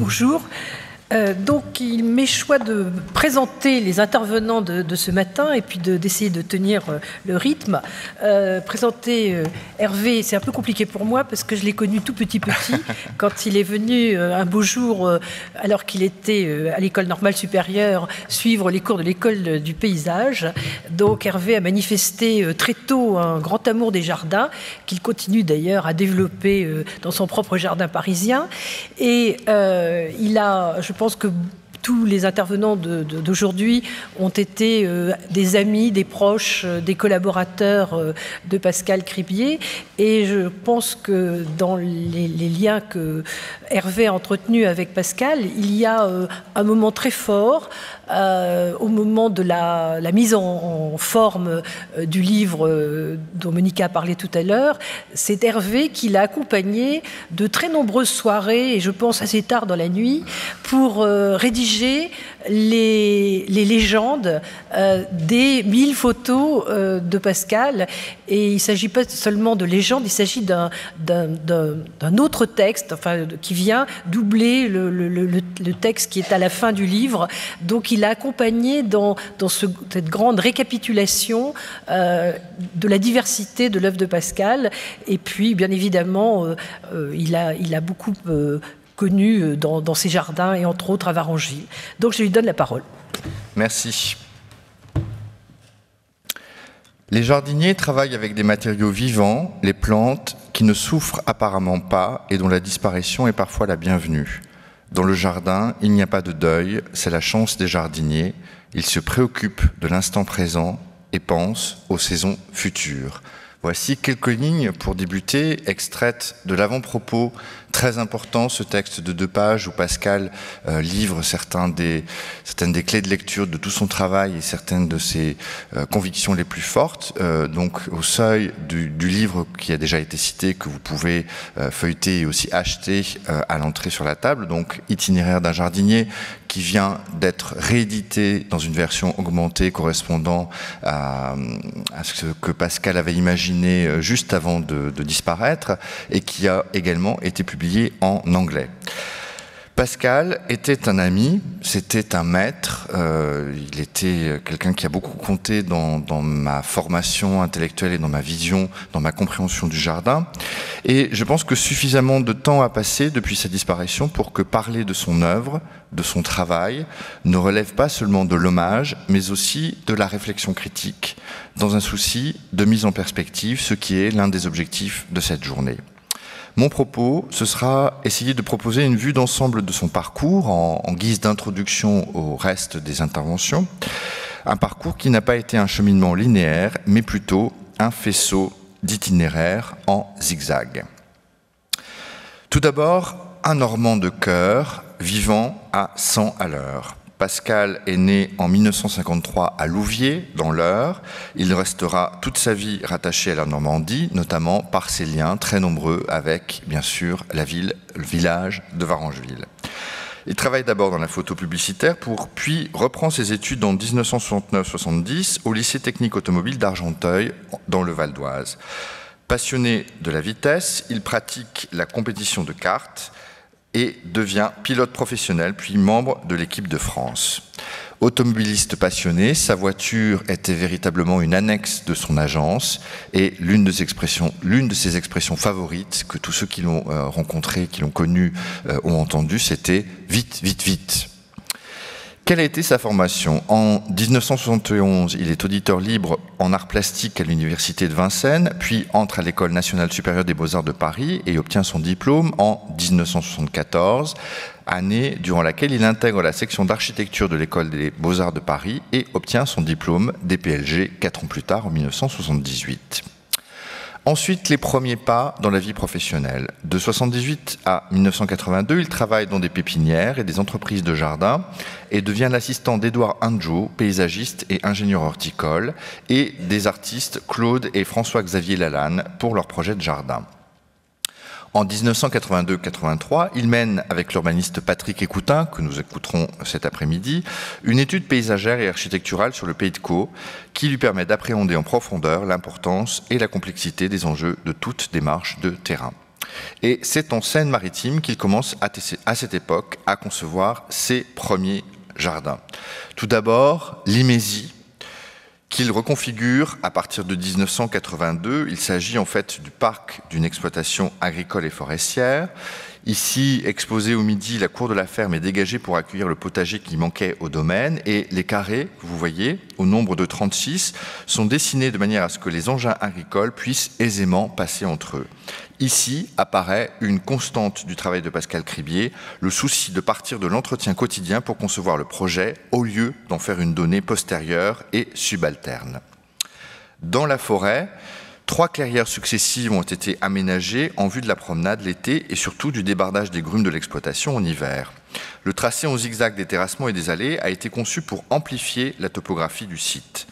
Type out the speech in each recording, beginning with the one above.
Bonjour. Donc il m'est choix de présenter les intervenants de ce matin et puis d'essayer de tenir le rythme. Présenter Hervé, c'est un peu compliqué pour moi parce que je l'ai connu tout petit quand il est venu un beau jour, alors qu'il était à l'école normale supérieure, suivre les cours de l'école du paysage. Donc Hervé a manifesté très tôt un grand amour des jardins, qu'il continue d'ailleurs à développer dans son propre jardin parisien. Et il a, je pense que tous les intervenants d'aujourd'hui ont été des amis, des proches, des collaborateurs de Pascal Cribier. Et je pense que dans les liens que Hervé a entretenus avec Pascal, il y a un moment très fort, au moment de la mise en forme du livre dont Monique a parlé tout à l'heure. C'est Hervé qui l'a accompagné de très nombreuses soirées, et je pense assez tard dans la nuit, pour rédiger les légendes des 1000 photos de Pascal. Et il ne s'agit pas seulement de légendes, il s'agit d'un autre texte, enfin, qui vient doubler le texte qui est à la fin du livre. Donc il a accompagné dans cette grande récapitulation de la diversité de l'œuvre de Pascal. Et puis bien évidemment, il a beaucoup connu dans ses jardins, et entre autres à Varengeville. Donc je lui donne la parole. Merci. Les jardiniers travaillent avec des matériaux vivants, les plantes, qui ne souffrent apparemment pas et dont la disparition est parfois la bienvenue. Dans le jardin, il n'y a pas de deuil, c'est la chance des jardiniers. Ils se préoccupent de l'instant présent et pensent aux saisons futures. Voici quelques lignes pour débuter, extraites de l'avant-propos. Très important, ce texte de 2 pages où Pascal livre certaines des clés de lecture de tout son travail et certaines de ses convictions les plus fortes. Donc au seuil du livre qui a déjà été cité, que vous pouvez feuilleter et aussi acheter à l'entrée sur la table. Donc Itinéraire d'un jardinier, qui vient d'être réédité dans une version augmentée correspondant à ce que Pascal avait imaginé juste avant de disparaître, et qui a également été publié en anglais. Pascal était un ami, c'était un maître, il était quelqu'un qui a beaucoup compté dans ma formation intellectuelle et dans ma vision, dans ma compréhension du jardin. Et je pense que suffisamment de temps a passé depuis sa disparition pour que parler de son œuvre, de son travail, ne relève pas seulement de l'hommage, mais aussi de la réflexion critique, dans un souci de mise en perspective, ce qui est l'un des objectifs de cette journée. Mon propos, ce sera essayer de proposer une vue d'ensemble de son parcours en guise d'introduction au reste des interventions. Un parcours qui n'a pas été un cheminement linéaire, mais plutôt un faisceau d'itinéraires en zigzag. Tout d'abord, un Normand de cœur, vivant à 100 à l'heure. Pascal est né en 1953 à Louviers, dans l'Eure. Il restera toute sa vie rattaché à la Normandie, notamment par ses liens très nombreux avec, bien sûr, la ville, le village de Varengeville. Il travaille d'abord dans la photo publicitaire, puis reprend ses études en 1969-70 au lycée technique automobile d'Argenteuil, dans le Val d'Oise. Passionné de la vitesse, il pratique la compétition de karts et devient pilote professionnel, puis membre de l'équipe de France. Automobiliste passionné, sa voiture était véritablement une annexe de son agence, et l'une de ses expressions favorites, que tous ceux qui l'ont rencontré, qui l'ont connu, ont entendu, c'était « vite, vite, vite ». Quelle a été sa formation? En 1971, il est auditeur libre en arts plastiques à l'université de Vincennes, puis entre à l'École nationale supérieure des beaux-arts de Paris et obtient son diplôme en 1974, année durant laquelle il intègre la section d'architecture de l'École des beaux-arts de Paris et obtient son diplôme DPLG 4 ans plus tard, en 1978. Ensuite, les premiers pas dans la vie professionnelle. De 1978 à 1982, il travaille dans des pépinières et des entreprises de jardin et devient l'assistant d'Edouard Anjou, paysagiste et ingénieur horticole, et des artistes Claude et François-Xavier Lalanne pour leur projet de jardin. En 1982-83, il mène avec l'urbaniste Patrick Écoutin, que nous écouterons cet après-midi, une étude paysagère et architecturale sur le Pays de Caux qui lui permet d'appréhender en profondeur l'importance et la complexité des enjeux de toute démarche de terrain. Et c'est en Seine-Maritime qu'il commence à cette époque à concevoir ses premiers jardins. Tout d'abord, Limézy, qu'il reconfigure à partir de 1982. Il s'agit en fait du parc d'une exploitation agricole et forestière. Ici, exposée au midi, la cour de la ferme est dégagée pour accueillir le potager qui manquait au domaine. Et les carrés, que vous voyez, au nombre de 36, sont dessinés de manière à ce que les engins agricoles puissent aisément passer entre eux. Ici apparaît une constante du travail de Pascal Cribier, le souci de partir de l'entretien quotidien pour concevoir le projet au lieu d'en faire une donnée postérieure et subalterne. Dans la forêt, 3 clairières successives ont été aménagées en vue de la promenade l'été et surtout du débardage des grumes de l'exploitation en hiver. Le tracé en zigzag des terrassements et des allées a été conçu pour amplifier la topographie du site.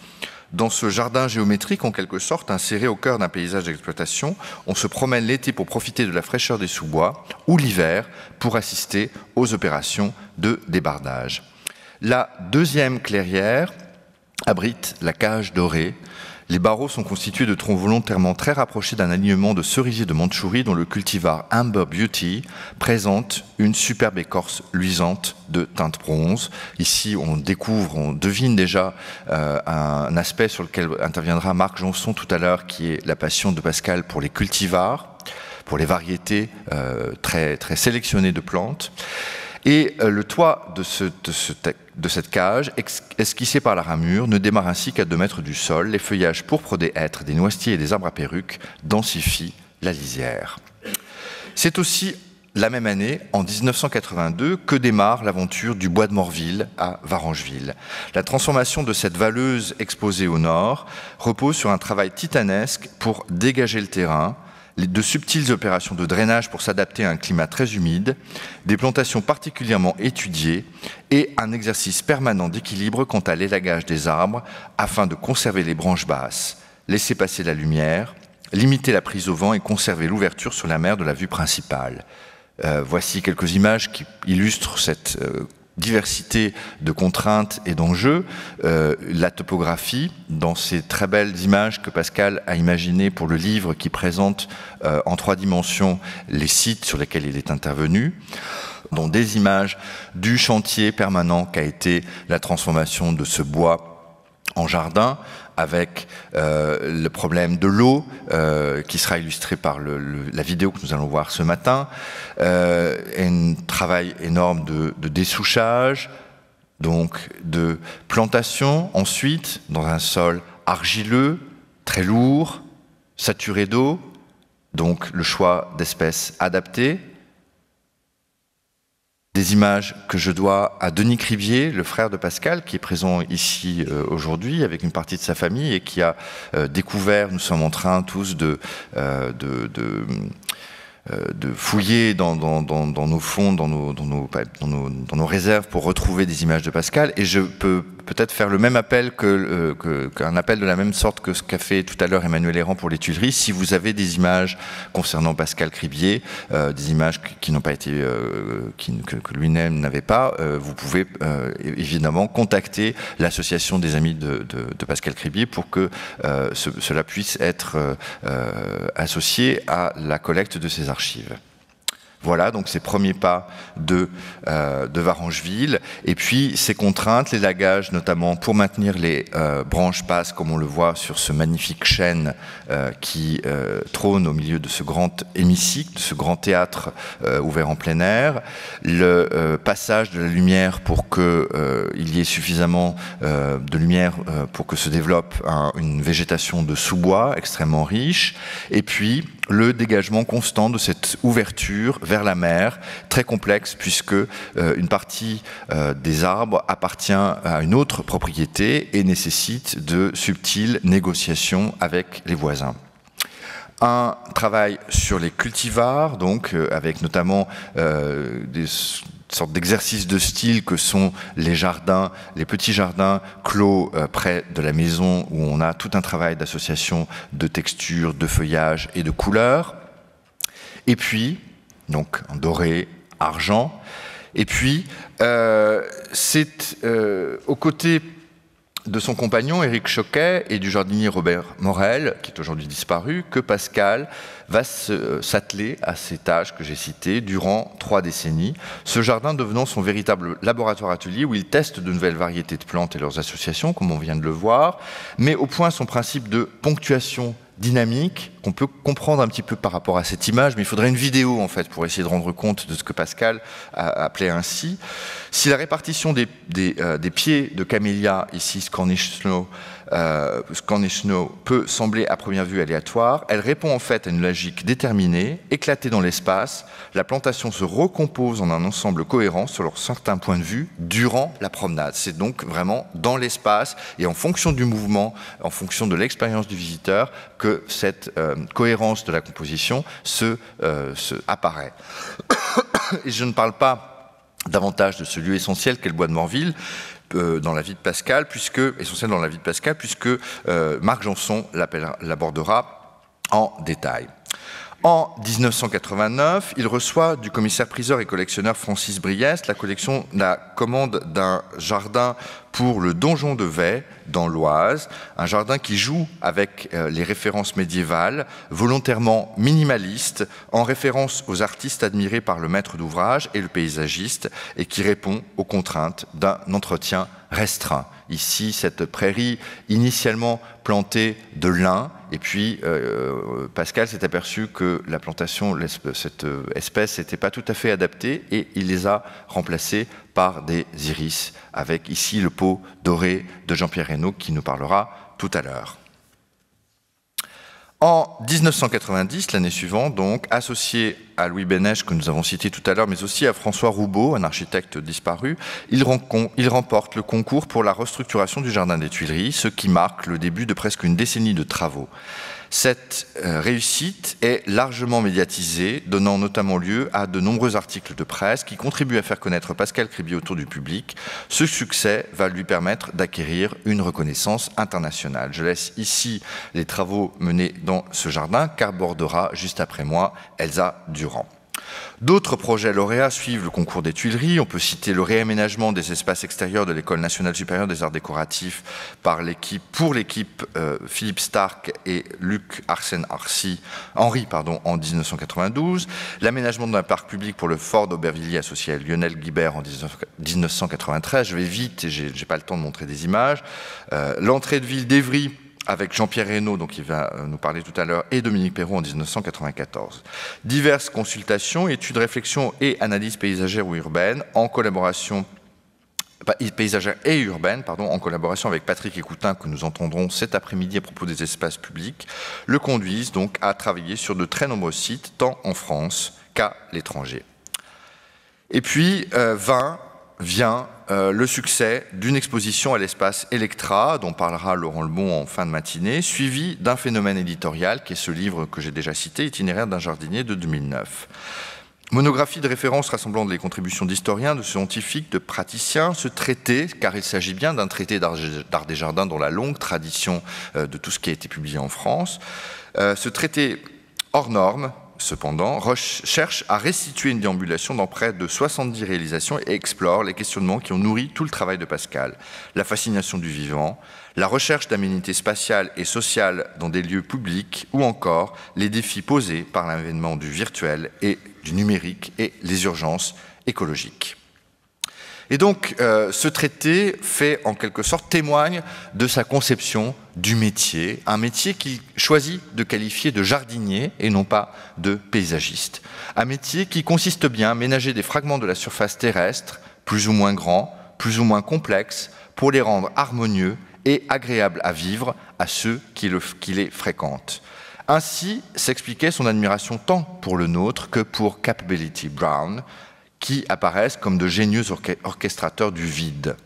Dans ce jardin géométrique, en quelque sorte, inséré au cœur d'un paysage d'exploitation, on se promène l'été pour profiter de la fraîcheur des sous-bois ou l'hiver pour assister aux opérations de débardage. La deuxième clairière abrite la cage dorée. Les barreaux sont constitués de troncs volontairement très rapprochés d'un alignement de cerisiers de Mandchourie dont le cultivar Amber Beauty présente une superbe écorce luisante de teinte bronze. Ici, on découvre, on devine déjà un aspect sur lequel interviendra Marc Johnson tout à l'heure, qui est la passion de Pascal pour les cultivars, pour les variétés très sélectionnées de plantes. Et le toit de cette cage, esquissé par la ramure, ne démarre ainsi qu'à 2 mètres du sol. Les feuillages pourpres des hêtres, des noisetiers et des arbres à perruques densifient la lisière. C'est aussi la même année, en 1982, que démarre l'aventure du bois de Morville à Varengeville. La transformation de cette valleuse exposée au nord repose sur un travail titanesque pour dégager le terrain, de subtiles opérations de drainage pour s'adapter à un climat très humide, des plantations particulièrement étudiées et un exercice permanent d'équilibre quant à l'élagage des arbres afin de conserver les branches basses, laisser passer la lumière, limiter la prise au vent et conserver l'ouverture sur la mer de la vue principale. Voici quelques images qui illustrent cette diversité de contraintes et d'enjeux. La topographie, dans ces très belles images que Pascal a imaginées pour le livre qui présente en 3 dimensions les sites sur lesquels il est intervenu, dont des images du chantier permanent qu'a été la transformation de ce bois en jardin, avec le problème de l'eau qui sera illustré par la vidéo que nous allons voir ce matin, un travail énorme de dessouchage, donc de plantation ensuite dans un sol argileux, très lourd, saturé d'eau, donc le choix d'espèces adaptées. Des images que je dois à Denis Cribier, le frère de Pascal, qui est présent ici aujourd'hui avec une partie de sa famille et qui a découvert, nous sommes en train tous de fouiller dans nos fonds, dans nos réserves pour retrouver des images de Pascal. Et je peux peut-être faire le même appel qu'un appel de la même sorte que ce qu'a fait tout à l'heure Emmanuel Héran pour les Tuileries. Si vous avez des images concernant Pascal Cribier, des images qui n'ont pas été, que lui-même n'avait pas, vous pouvez évidemment contacter l'association des amis de Pascal Cribier pour que cela puisse être associé à la collecte de ses archives. Voilà donc ces premiers pas de Varengeville, et puis ces contraintes, l'élagage notamment pour maintenir les branches basses, comme on le voit sur ce magnifique chêne qui trône au milieu de ce grand hémicycle, de ce grand théâtre ouvert en plein air, le passage de la lumière pour qu'il y ait suffisamment de lumière pour que se développe une végétation de sous-bois extrêmement riche, et puis le dégagement constant de cette ouverture vers la mer, très complexe puisque une partie des arbres appartient à une autre propriété et nécessite de subtiles négociations avec les voisins. Un travail sur les cultivars, donc avec notamment des sortes d'exercices de style que sont les jardins, les petits jardins clos près de la maison où on a tout un travail d'association de textures, de feuillage et de couleurs. Et puis, donc en doré, argent. Et puis, c'est aux côtés de son compagnon Éric Choquet et du jardinier Robert Morel, qui est aujourd'hui disparu, que Pascal va s'atteler à ces tâches que j'ai citées durant 3 décennies, ce jardin devenant son véritable laboratoire atelier où il teste de nouvelles variétés de plantes et leurs associations, comme on vient de le voir, mais au point son principe de ponctuation dynamique, qu'on peut comprendre un petit peu par rapport à cette image, mais il faudrait une vidéo en fait pour essayer de rendre compte de ce que Pascal appelait ainsi. Si la répartition des pieds de camélia, ici Cornish Snow, peut sembler à première vue aléatoire, elle répond en fait à une logique déterminée, éclatée dans l'espace. La plantation se recompose en un ensemble cohérent selon certains points de vue durant la promenade. C'est donc vraiment dans l'espace et en fonction du mouvement, en fonction de l'expérience du visiteur, que cette cohérence de la composition apparaît. Et je ne parle pas davantage de ce lieu essentiel qu'est le Bois de Morville, dans la vie de Pascal, puisque Marc Johnson l'abordera en détail. En 1989, il reçoit du commissaire-priseur et collectionneur Francis Briest la commande d'un jardin pour le Donjon de Vey, dans l'Oise, un jardin qui joue avec les références médiévales, volontairement minimaliste, en référence aux artistes admirés par le maître d'ouvrage et le paysagiste, et qui répond aux contraintes d'un entretien restreint. Ici, cette prairie initialement plantée de lin, et puis Pascal s'est aperçu que la plantation de cette espèce n'était pas tout à fait adaptée, et il les a remplacés par des iris, avec ici le pot doré de Jean-Pierre Reynaud qui nous parlera tout à l'heure. En 1990, l'année suivante, donc, associé à Louis Benech, que nous avons cité tout à l'heure, mais aussi à François Roubaud, un architecte disparu, il remporte le concours pour la restructuration du Jardin des Tuileries, ce qui marque le début de presque une décennie de travaux. Cette réussite est largement médiatisée, donnant notamment lieu à de nombreux articles de presse qui contribuent à faire connaître Pascal Cribier autour du public. Ce succès va lui permettre d'acquérir une reconnaissance internationale. Je laisse ici les travaux menés dans ce jardin qu'abordera juste après moi Elsa Durand. D'autres projets lauréats suivent le concours des Tuileries. On peut citer le réaménagement des espaces extérieurs de l'École nationale supérieure des arts décoratifs pour l'équipe Philippe Stark et Luc Arsène Arcy, en 1992, l'aménagement d'un parc public pour le fort d'Aubervilliers associé à Lionel Guibert en 1993. Je vais vite et j'ai pas le temps de montrer des images. L'entrée de ville d'Évry avec Jean-Pierre Reynaud, dont il va nous parler tout à l'heure, et Dominique Perrault en 1994. Diverses consultations, études, réflexions et analyses paysagères et urbaines, en collaboration avec Patrick Écoutin, que nous entendrons cet après-midi à propos des espaces publics, le conduisent donc à travailler sur de très nombreux sites, tant en France qu'à l'étranger. Et puis, vient le succès d'une exposition à l'espace Electra, dont parlera Laurent Lebon en fin de matinée, suivi d'un phénomène éditorial, qui est ce livre que j'ai déjà cité, Itinéraire d'un jardinier de 2009. Monographie de référence rassemblant les contributions d'historiens, de scientifiques, de praticiens, ce traité, car il s'agit bien d'un traité d'art des jardins dans la longue tradition de tout ce qui a été publié en France. Ce traité hors norme, cependant, cherche à restituer une déambulation dans près de 70 réalisations et explore les questionnements qui ont nourri tout le travail de Pascal. La fascination du vivant, la recherche d'aménité spatiale et sociale dans des lieux publics ou encore les défis posés par l'avènement du virtuel et du numérique et les urgences écologiques. Et donc, ce traité fait en quelque sorte témoigne de sa conception du métier, un métier qu'il choisit de qualifier de jardinier et non pas de paysagiste. Un métier qui consiste bien à ménager des fragments de la surface terrestre, plus ou moins grands, plus ou moins complexes, pour les rendre harmonieux et agréables à vivre à ceux qui les fréquentent. Ainsi s'expliquait son admiration tant pour le nôtre que pour Capability Brown, qui apparaissent comme de génieux orchestrateurs du vide.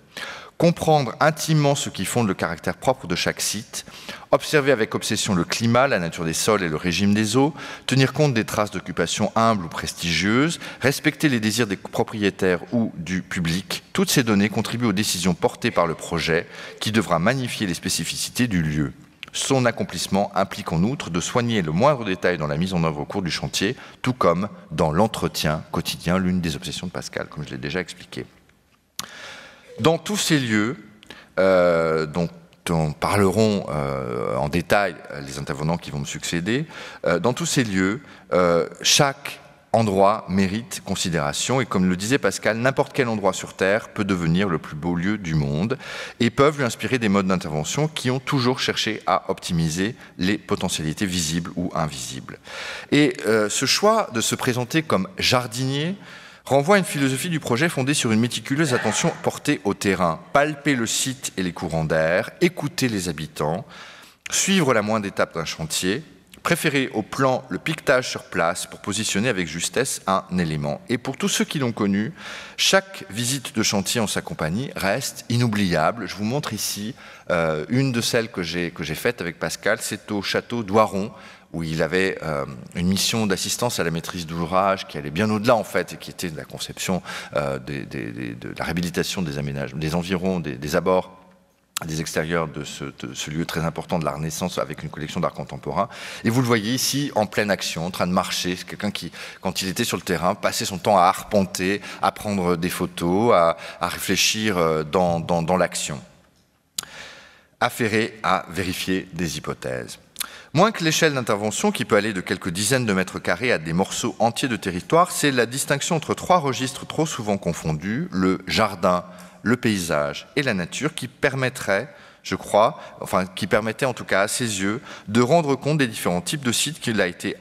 Comprendre intimement ce qui fonde le caractère propre de chaque site, observer avec obsession le climat, la nature des sols et le régime des eaux, tenir compte des traces d'occupation humbles ou prestigieuses, respecter les désirs des propriétaires ou du public, toutes ces données contribuent aux décisions portées par le projet qui devra magnifier les spécificités du lieu. Son accomplissement implique en outre de soigner le moindre détail dans la mise en œuvre au cours du chantier, tout comme dans l'entretien quotidien, l'une des obsessions de Pascal, comme je l'ai déjà expliqué. Dans tous ces lieux, dont on parleront en détail les intervenants qui vont me succéder. Dans tous ces lieux, chaque endroit mérite considération et comme le disait Pascal, n'importe quel endroit sur Terre peut devenir le plus beau lieu du monde et peuvent lui inspirer des modes d'intervention qui ont toujours cherché à optimiser les potentialités visibles ou invisibles. Et ce choix de se présenter comme jardinier renvoie à une philosophie du projet fondée sur une méticuleuse attention portée au terrain, palper le site et les courants d'air, écouter les habitants, suivre la moindre étape d'un chantier, préférer au plan le piquetage sur place pour positionner avec justesse un élément. Et pour tous ceux qui l'ont connu, chaque visite de chantier en sa compagnie reste inoubliable. Je vous montre ici une de celles que j'ai faite avec Pascal, c'est au château d'Oiron, où il avait une mission d'assistance à la maîtrise d'ouvrage qui allait bien au-delà en fait, et qui était de la conception de la réhabilitation des aménages, des environs, des abords, des extérieurs de ce lieu très important de la Renaissance avec une collection d'art contemporain. Et vous le voyez ici en pleine action, en train de marcher. C'est quelqu'un qui, quand il était sur le terrain, passait son temps à arpenter, à prendre des photos, à réfléchir dans l'action. Affairé à vérifier des hypothèses. Moins que l'échelle d'intervention qui peut aller de quelques dizaines de mètres carrés à des morceaux entiers de territoire, c'est la distinction entre trois registres trop souvent confondus, le jardin, le paysage et la nature, qui permettrait, je crois, enfin qui permettait en tout cas à ses yeux de rendre compte des différents types de sites où il a été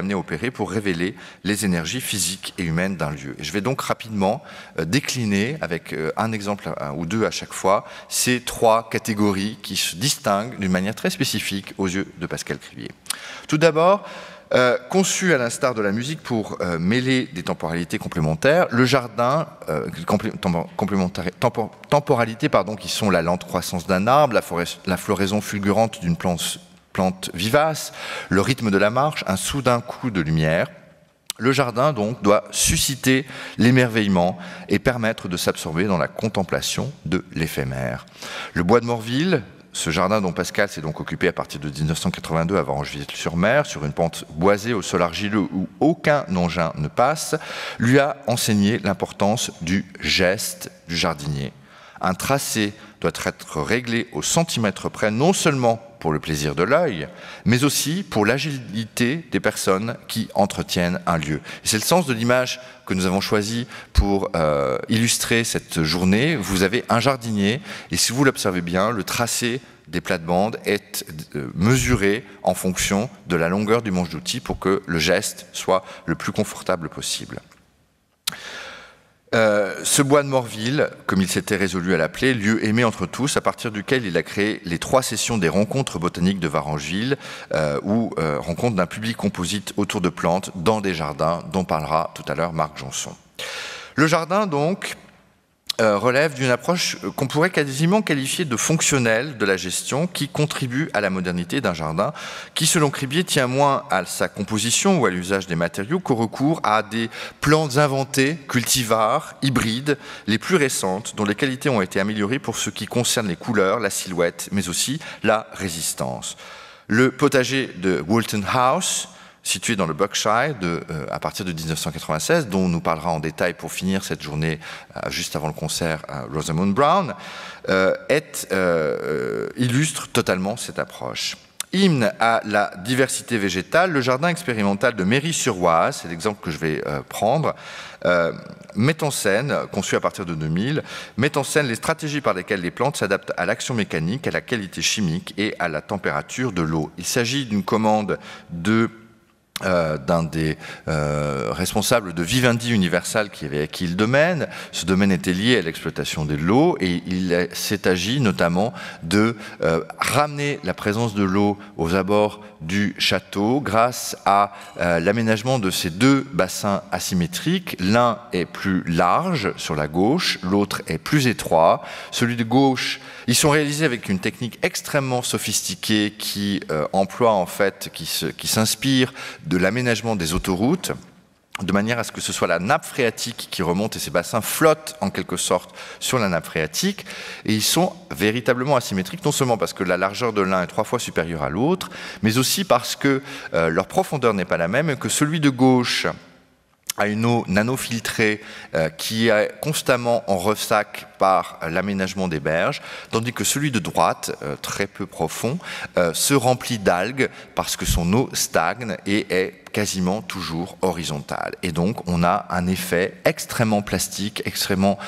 amené à opérer pour révéler les énergies physiques et humaines d'un lieu. Et je vais donc rapidement décliner avec un exemple ou deux à chaque fois ces trois catégories qui se distinguent d'une manière très spécifique aux yeux de Pascal Cribier. Tout d'abord, conçu à l'instar de la musique pour mêler des temporalités complémentaires, le jardin, temporalités pardon, qui sont la lente croissance d'un arbre, la floraison fulgurante d'une plante vivace, le rythme de la marche, un soudain coup de lumière. Le jardin donc doit susciter l'émerveillement et permettre de s'absorber dans la contemplation de l'éphémère. Le bois de Morville, ce jardin dont Pascal s'est donc occupé à partir de 1982 à Varengeville-sur-Mer, sur une pente boisée au sol argileux où aucun engin ne passe, lui a enseigné l'importance du geste du jardinier. Un tracé doit être réglé au centimètre près, non seulement pour le plaisir de l'œil, mais aussi pour l'agilité des personnes qui entretiennent un lieu. C'est le sens de l'image que nous avons choisie pour illustrer cette journée. Vous avez un jardinier, et si vous l'observez bien, le tracé des plates-bandes est mesuré en fonction de la longueur du manche d'outils pour que le geste soit le plus confortable possible. Ce bois de Morville, comme il s'était résolu à l'appeler, lieu aimé entre tous, à partir duquel il a créé les trois sessions des rencontres botaniques de Varengeville, où rencontre d'un public composite autour de plantes dans des jardins, dont parlera tout à l'heure Marc Johnson. Le jardin, donc, relève d'une approche qu'on pourrait quasiment qualifier de fonctionnelle de la gestion qui contribue à la modernité d'un jardin qui, selon Cribier, tient moins à sa composition ou à l'usage des matériaux qu'au recours à des plantes inventées, cultivars, hybrides, les plus récentes, dont les qualités ont été améliorées pour ce qui concerne les couleurs, la silhouette, mais aussi la résistance. Le potager de Walton House, situé dans le Berkshire à partir de 1996, dont on nous parlera en détail pour finir cette journée juste avant le concert à Rosamund Brown, illustre totalement cette approche. Hymne à la diversité végétale, le jardin expérimental de Méry-sur-Oise, c'est l'exemple que je vais prendre, met en scène, conçu à partir de 2000, met en scène les stratégies par lesquelles les plantes s'adaptent à l'action mécanique, à la qualité chimique et à la température de l'eau. Il s'agit d'une commande d'un des responsables de Vivendi Universal qui avait acquis le domaine. Ce domaine était lié à l'exploitation de l'eau et il s'est agi notamment de ramener la présence de l'eau aux abords du château grâce à l'aménagement de ces deux bassins asymétriques. L'un est plus large sur la gauche, l'autre est plus étroit. Celui de gauche, ils sont réalisés avec une technique extrêmement sophistiquée qui emploie en fait, qui s'inspire de l'aménagement des autoroutes, de manière à ce que ce soit la nappe phréatique qui remonte et ces bassins flottent en quelque sorte sur la nappe phréatique. Et ils sont véritablement asymétriques, non seulement parce que la largeur de l'un est 3 fois supérieure à l'autre, mais aussi parce que leur profondeur n'est pas la même et que celui de gauche à une eau nanofiltrée qui est constamment en ressac par l'aménagement des berges, tandis que celui de droite, très peu profond, se remplit d'algues parce que son eau stagne et est quasiment toujours horizontale. Et donc on a un effet extrêmement plastique, extrêmement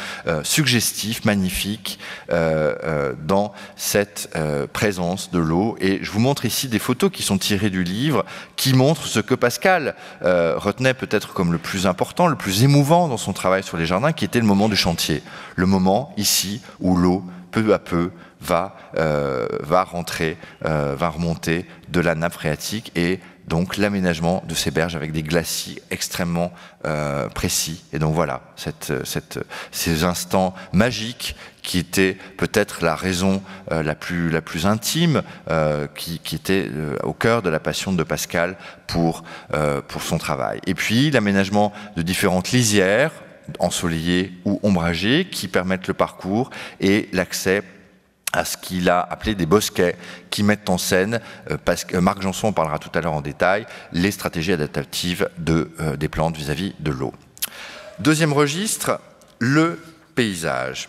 suggestif, magnifique dans cette présence de l'eau. Et je vous montre ici des photos qui sont tirées du livre, qui montrent ce que Pascal retenait peut-être comme le plus important, le plus émouvant dans son travail sur les jardins, qui était le moment du chantier. Le moment ici où l'eau, peu à peu, va remonter de la nappe phréatique, et donc l'aménagement de ces berges avec des glacis extrêmement précis. Et donc voilà, ces instants magiques qui étaient peut-être la raison la plus intime, qui était au cœur de la passion de Pascal pour son travail. Et puis l'aménagement de différentes lisières, ensoleillées ou ombragées, qui permettent le parcours et l'accès à ce qu'il a appelé des bosquets, qui mettent en scène, parce que Marc Johnson en parlera tout à l'heure en détail, les stratégies adaptatives des plantes vis-à-vis de l'eau. Deuxième registre, le paysage.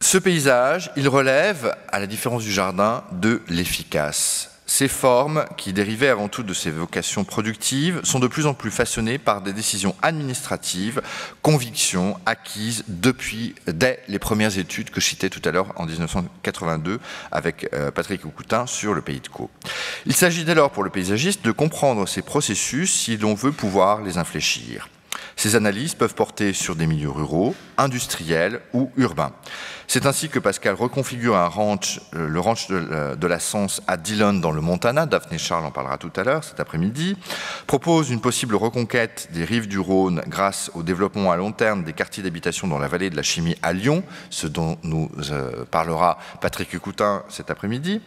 Ce paysage, il relève, à la différence du jardin, de l'efficace. Ces formes, qui dérivaient avant tout de ses vocations productives, sont de plus en plus façonnées par des décisions administratives, convictions acquises dès les premières études que je citais tout à l'heure en 1982 avec Patrick Écoutin sur le Pays de Caux. Il s'agit dès lors pour le paysagiste de comprendre ces processus si l'on veut pouvoir les infléchir. Ces analyses peuvent porter sur des milieux ruraux, industriels ou urbains. C'est ainsi que Pascal reconfigure un ranch, le ranch de la Sens à Dillon dans le Montana, Daphné Charles en parlera tout à l'heure cet après-midi, propose une possible reconquête des rives du Rhône grâce au développement à long terme des quartiers d'habitation dans la vallée de la chimie à Lyon, ce dont nous parlera Patrick Écoutin cet après-midi,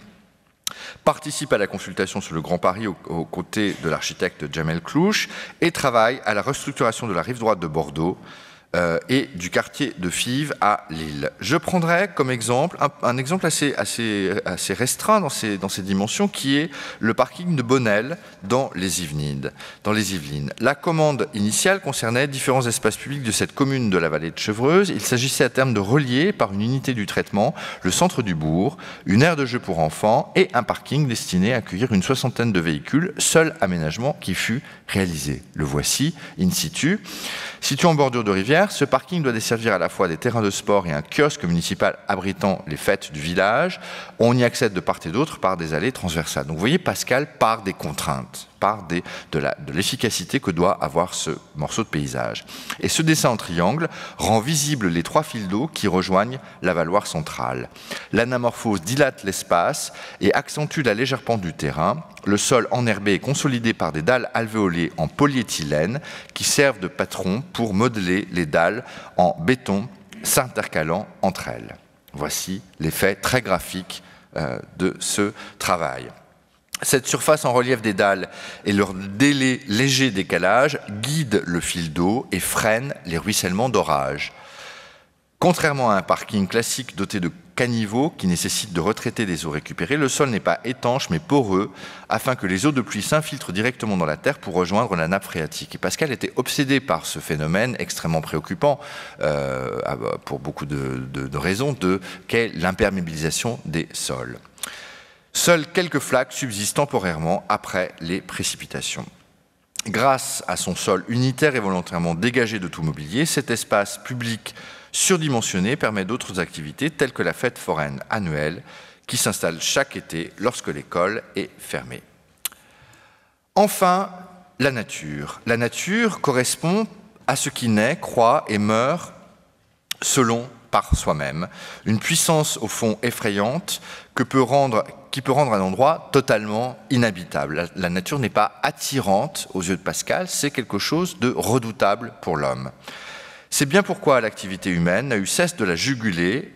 participe à la consultation sur le Grand Paris aux côtés de l'architecte Jamel Clouch et travaille à la restructuration de la rive droite de Bordeaux et du quartier de Fives à Lille. Je prendrai comme exemple un exemple assez restreint dans ses dimensions, qui est le parking de Bonnel dans les Yvelines. La commande initiale concernait différents espaces publics de cette commune de la vallée de Chevreuse. Il s'agissait à terme de relier par une unité du traitement le centre du bourg, une aire de jeu pour enfants et un parking destiné à accueillir une soixantaine de véhicules, seul aménagement qui fut réalisé. Le voici in situ. Situé en bordure de rivière, ce parking doit desservir à la fois des terrains de sport et un kiosque municipal abritant les fêtes du village. On y accède de part et d'autre par des allées transversales. Donc vous voyez, Pascal part des contraintes, part de l'efficacité que doit avoir ce morceau de paysage. Et ce dessin en triangle rend visibles les trois fils d'eau qui rejoignent la Valloire centrale. L'anamorphose dilate l'espace et accentue la légère pente du terrain. Le sol enherbé est consolidé par des dalles alvéolées en polyéthylène qui servent de patron pour modeler les dalles en béton s'intercalant entre elles. Voici l'effet très graphique de ce travail. Cette surface en relief des dalles et leur léger décalage guident le fil d'eau et freinent les ruissellements d'orage. Contrairement à un parking classique doté de caniveaux qui nécessite de retraiter des eaux récupérées, le sol n'est pas étanche mais poreux afin que les eaux de pluie s'infiltrent directement dans la terre pour rejoindre la nappe phréatique. Et Pascal était obsédé par ce phénomène extrêmement préoccupant pour beaucoup de raisons, de qu'est l'imperméabilisation des sols. Seuls quelques flaques subsistent temporairement après les précipitations. Grâce à son sol unitaire et volontairement dégagé de tout mobilier, cet espace public surdimensionné permet d'autres activités telles que la fête foraine annuelle qui s'installe chaque été lorsque l'école est fermée. Enfin, la nature. La nature correspond à ce qui naît, croît et meurt selon par soi-même, une puissance au fond effrayante qui peut rendre un endroit totalement inhabitable. La nature n'est pas attirante aux yeux de Pascal, c'est quelque chose de redoutable pour l'homme. C'est bien pourquoi l'activité humaine n'a eu cesse de la juguler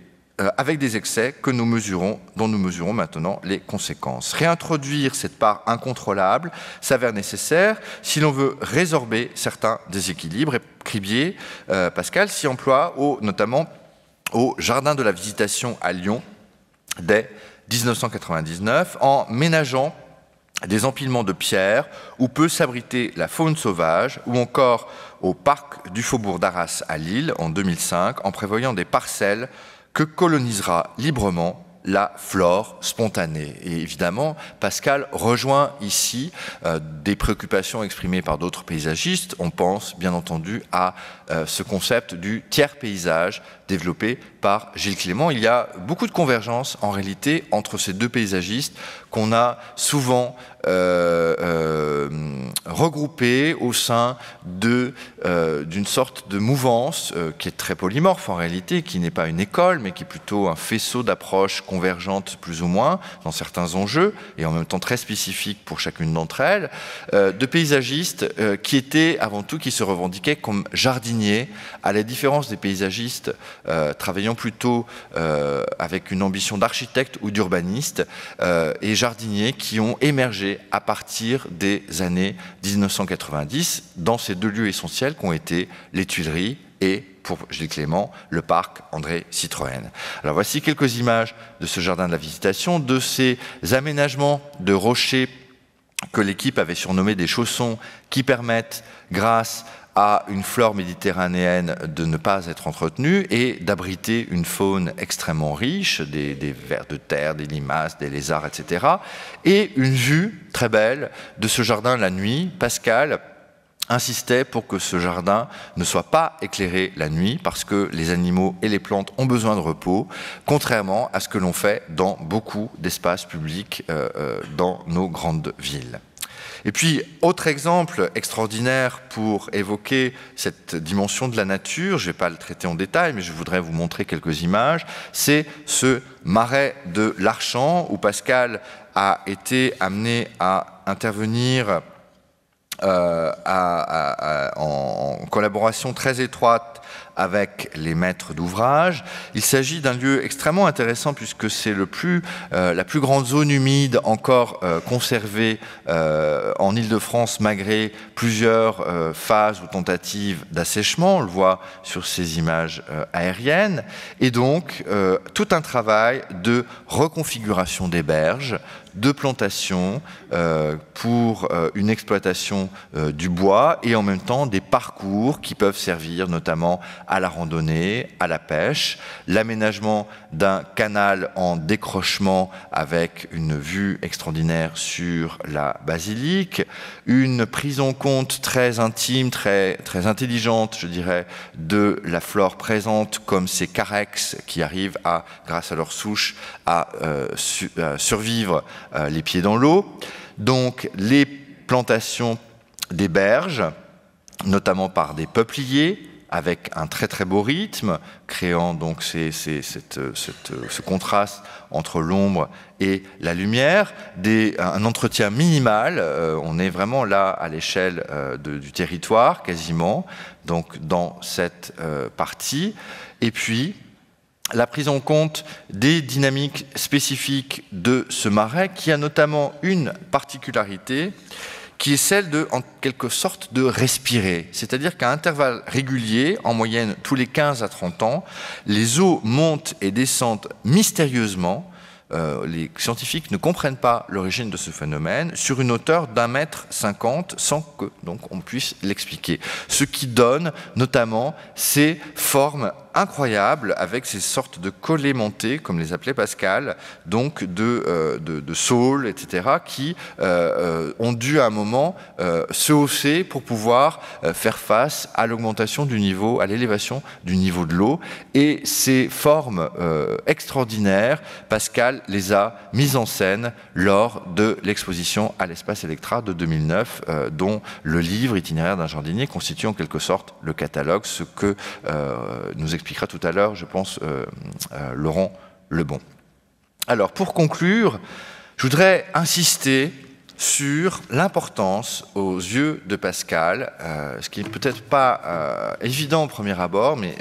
avec des excès dont nous mesurons maintenant les conséquences. Réintroduire cette part incontrôlable s'avère nécessaire si l'on veut résorber certains déséquilibres. Et Cribier, Pascal s'y emploie notamment au Jardin de la Visitation à Lyon dès 1999 en ménageant des empilements de pierres où peut s'abriter la faune sauvage, ou encore au parc du Faubourg d'Arras à Lille en 2005, en prévoyant des parcelles que colonisera librement la flore spontanée. Et évidemment, Pascal rejoint ici des préoccupations exprimées par d'autres paysagistes. On pense bien entendu à ce concept du tiers-paysage développé par Gilles Clément. Il y a beaucoup de convergences en réalité entre ces deux paysagistes qu'on a souvent regroupés au sein d'une sorte de mouvance qui est très polymorphe en réalité, qui n'est pas une école mais qui est plutôt un faisceau d'approches convergentes plus ou moins dans certains enjeux et en même temps très spécifiques pour chacune d'entre elles, de paysagistes qui étaient avant tout, qui se revendiquaient comme jardiniers, à la différence des paysagistes travaillant plutôt avec une ambition d'architecte ou d'urbaniste, et jardiniers qui ont émergé à partir des années 1990 dans ces deux lieux essentiels qu'ont été les Tuileries et, pour Gilles Clément, le parc André Citroën. Alors voici quelques images de ce jardin de la Visitation, de ces aménagements de rochers que l'équipe avait surnommés des chaussons, qui permettent, grâce à une flore méditerranéenne, de ne pas être entretenue et d'abriter une faune extrêmement riche, des vers de terre, des limaces, des lézards, etc. Et une vue très belle de ce jardin la nuit. Pascal insistait pour que ce jardin ne soit pas éclairé la nuit parce que les animaux et les plantes ont besoin de repos, contrairement à ce que l'on fait dans beaucoup d'espaces publics dans nos grandes villes. Et puis, autre exemple extraordinaire pour évoquer cette dimension de la nature, je ne vais pas le traiter en détail, mais je voudrais vous montrer quelques images, c'est ce marais de l'Archamp, où Pascal a été amené à intervenir en collaboration très étroite avec les maîtres d'ouvrage. Il s'agit d'un lieu extrêmement intéressant puisque c'est la plus grande zone humide encore conservée en Île-de-France malgré plusieurs phases ou tentatives d'assèchement. On le voit sur ces images aériennes. Et donc, tout un travail de reconfiguration des berges, de plantation pour une exploitation du bois et en même temps des parcours qui peuvent servir notamment à la randonnée, à la pêche, l'aménagement d'un canal en décrochement avec une vue extraordinaire sur la basilique, une prise en compte très intime, très intelligente, je dirais, de la flore présente comme ces carex qui arrivent à, grâce à leur souche, à survivre les pieds dans l'eau. Donc les plantations des berges, notamment par des peupliers, avec un très beau rythme, créant donc ce contraste entre l'ombre et la lumière, un entretien minimal, on est vraiment là à l'échelle du territoire quasiment, donc dans cette partie, et puis la prise en compte des dynamiques spécifiques de ce marais qui a notamment une particularité, qui est celle de, en quelque sorte, de respirer. C'est-à-dire qu'à intervalles réguliers, en moyenne tous les 15 à 30 ans, les eaux montent et descendent mystérieusement. Les scientifiques ne comprennent pas l'origine de ce phénomène, sur une hauteur d'1,50 m, sans que donc on puisse l'expliquer. Ce qui donne notamment ces formes incroyable avec ces sortes de collémentés, comme les appelait Pascal, donc de saules, etc., qui ont dû à un moment se hausser pour pouvoir faire face à l'augmentation du niveau, à l'élévation du niveau de l'eau. Et ces formes extraordinaires, Pascal les a mises en scène lors de l'exposition à l'espace Electra de 2009, dont le livre Itinéraire d'un jardinier constitue en quelque sorte le catalogue, ce que nous expliquera tout à l'heure, je pense, Laurent Lebon. Alors, pour conclure, je voudrais insister sur l'importance aux yeux de Pascal, ce qui n'est peut-être pas évident au premier abord, mais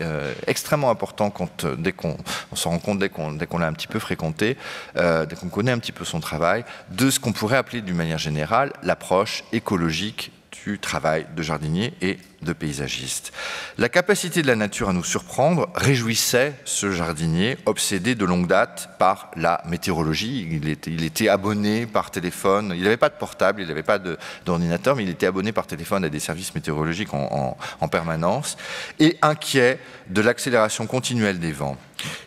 extrêmement important dès qu'on s'en rend compte, dès qu'on l'a un petit peu fréquenté, dès qu'on connaît un petit peu son travail, de ce qu'on pourrait appeler d'une manière générale l'approche écologique du travail de jardinier et de paysagiste. La capacité de la nature à nous surprendre réjouissait ce jardinier, obsédé de longue date par la météorologie. Il était abonné par téléphone, il n'avait pas de portable, il n'avait pas d'ordinateur, mais il était abonné par téléphone à des services météorologiques en permanence, et inquiet de l'accélération continuelle des vents.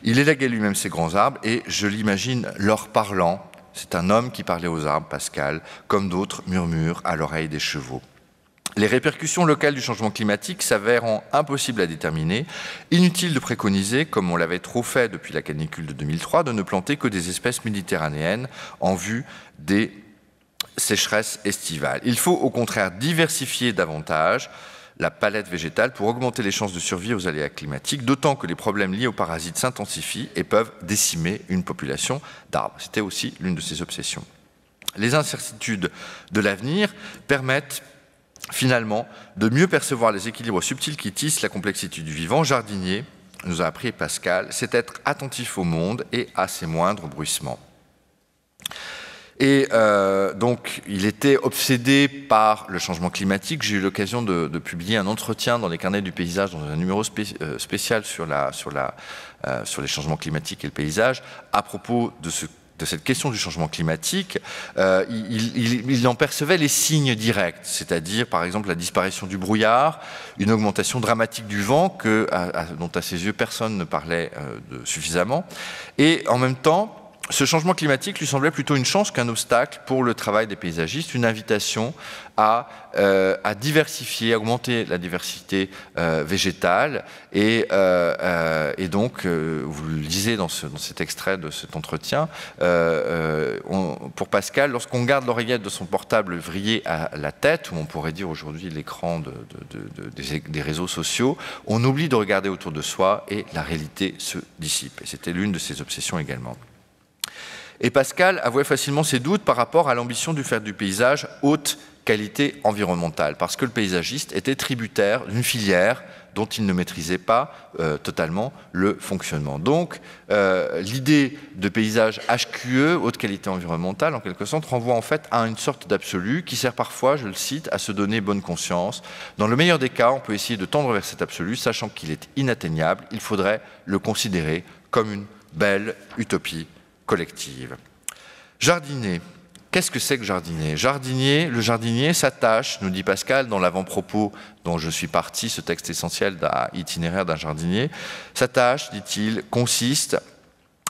Il élaguait lui-même ses grands arbres, et je l'imagine leur parlant. C'est un homme qui parlait aux arbres, Pascal, comme d'autres murmurent à l'oreille des chevaux. Les répercussions locales du changement climatique s'avérant impossibles à déterminer, inutile de préconiser, comme on l'avait trop fait depuis la canicule de 2003, de ne planter que des espèces méditerranéennes en vue des sécheresses estivales. Il faut au contraire diversifier davantage la palette végétale pour augmenter les chances de survie aux aléas climatiques, d'autant que les problèmes liés aux parasites s'intensifient et peuvent décimer une population d'arbres. C'était aussi l'une de ses obsessions. Les incertitudes de l'avenir permettent finalement de mieux percevoir les équilibres subtils qui tissent la complexité du vivant. Jardinier, nous a appris Pascal, c'est être attentif au monde et à ses moindres bruissements. Et donc, il était obsédé par le changement climatique. J'ai eu l'occasion de publier un entretien dans les Carnets du paysage, dans un numéro spécial sur les changements climatiques et le paysage, à propos de cette question du changement climatique. Il en percevait les signes directs, c'est-à-dire, par exemple, la disparition du brouillard, une augmentation dramatique du vent, dont à ses yeux, personne ne parlait suffisamment. Et en même temps, ce changement climatique lui semblait plutôt une chance qu'un obstacle pour le travail des paysagistes, une invitation à diversifier, à augmenter la diversité végétale. Et donc, vous le lisez dans cet extrait de cet entretien, pour Pascal, lorsqu'on garde l'oreillette de son portable vrillée à la tête, ou on pourrait dire aujourd'hui l'écran des réseaux sociaux, on oublie de regarder autour de soi et la réalité se dissipe. Et c'était l'une de ses obsessions également. Et Pascal avouait facilement ses doutes par rapport à l'ambition de faire du paysage haute qualité environnementale, parce que le paysagiste était tributaire d'une filière dont il ne maîtrisait pas totalement le fonctionnement. Donc, l'idée de paysage HQE, haute qualité environnementale, en quelque sorte, renvoie en fait à une sorte d'absolu qui sert parfois, je le cite, à se donner bonne conscience. Dans le meilleur des cas, on peut essayer de tendre vers cet absolu, sachant qu'il est inatteignable. Il faudrait le considérer comme une belle utopie collective. Jardiner. Qu'est-ce que c'est que jardiner? Jardinier, le jardinier s'attache, nous dit Pascal dans l'avant-propos dont je suis parti, ce texte essentiel d'Itinéraire d'un jardinier, sa tâche, dit-il, consiste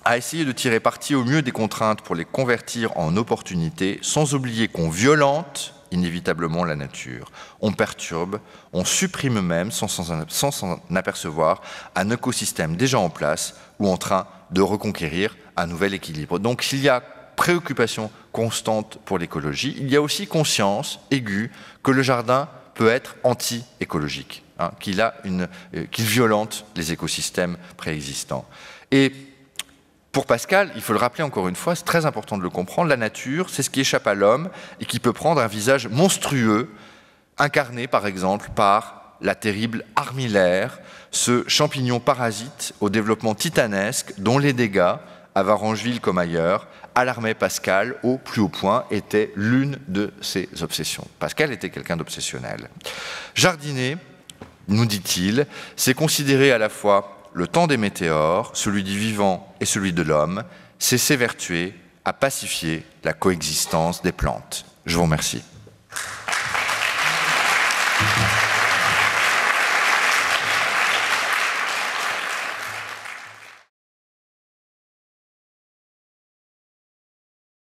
à essayer de tirer parti au mieux des contraintes pour les convertir en opportunités, sans oublier qu'on violente inévitablement la nature. On perturbe, on supprime même, sans s'en apercevoir, un écosystème déjà en place ou en train de reconquérir un nouvel équilibre. Donc s'il y a préoccupation constante pour l'écologie, il y a aussi conscience aiguë que le jardin peut être anti-écologique, hein, qu'il violente les écosystèmes préexistants. Et pour Pascal, il faut le rappeler encore une fois, c'est très important de le comprendre, la nature, c'est ce qui échappe à l'homme et qui peut prendre un visage monstrueux, incarné par exemple par la terrible armillaire, ce champignon parasite au développement titanesque dont les dégâts, à Varengeville comme ailleurs, alarmaient Pascal au plus haut point, était l'une de ses obsessions. Pascal était quelqu'un d'obsessionnel. Jardiner, nous dit-il, c'est considérer à la fois le temps des météores, celui du vivant et celui de l'homme, c'est s'évertuer à pacifier la coexistence des plantes. Je vous remercie.